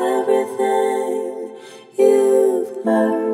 Everything you've learned.